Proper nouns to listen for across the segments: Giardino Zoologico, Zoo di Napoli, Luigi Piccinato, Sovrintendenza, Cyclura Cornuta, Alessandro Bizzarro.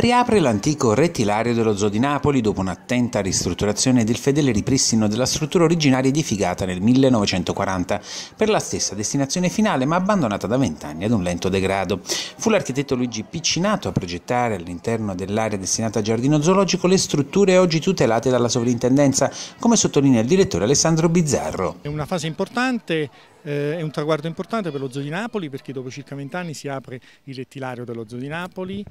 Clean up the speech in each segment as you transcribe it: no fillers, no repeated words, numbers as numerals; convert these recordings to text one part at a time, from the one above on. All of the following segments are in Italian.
riapre l'antico rettilario dello Zoo di Napoli dopo un'attenta ristrutturazione ed il fedele ripristino della struttura originaria edificata nel 1940 per la stessa destinazione finale, ma abbandonata da 20 anni ad un lento degrado. Fu l'architetto Luigi Piccinato a progettare all'interno dell'area destinata al giardino zoologico le strutture oggi tutelate dalla Sovrintendenza, come sottolinea il direttore Alessandro Bizzarro. È una fase importante, è un traguardo importante per lo Zoo di Napoli, perché dopo circa 20 anni si apre il rettilario dello Zoo di Napoli,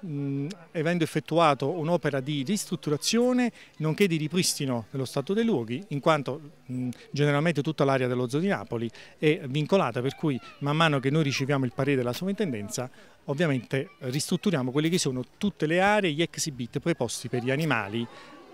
avendo effettuato un'opera di ristrutturazione nonché di ripristino dello stato dei luoghi, in quanto generalmente tutta l'area dello Zoo di Napoli è vincolata, per cui man mano che noi riceviamo il parere della Sovrintendenza ovviamente ristrutturiamo quelle che sono tutte le aree, gli exhibit preposti per gli animali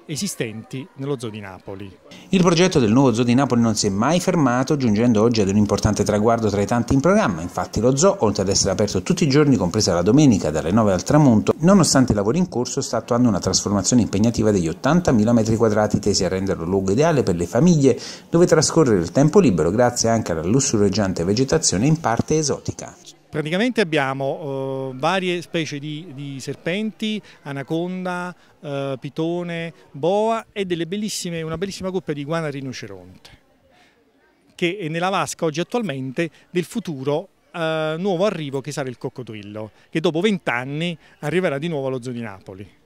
esistenti nello Zoo di Napoli. Il progetto del nuovo Zoo di Napoli non si è mai fermato, giungendo oggi ad un importante traguardo tra i tanti in programma. Infatti lo zoo, oltre ad essere aperto tutti i giorni, compresa la domenica dalle 9 al tramonto, nonostante i lavori in corso sta attuando una trasformazione impegnativa degli 80.000 metri quadrati tesi a renderlo luogo ideale per le famiglie dove trascorrere il tempo libero, grazie anche alla lussureggiante vegetazione in parte esotica. Praticamente abbiamo varie specie di serpenti, anaconda, pitone, boa e una bellissima coppia di iguana rinoceronte, che è nella vasca oggi attualmente del futuro nuovo arrivo, che sarà il coccodrillo, che dopo 20 anni arriverà di nuovo allo Zoo di Napoli.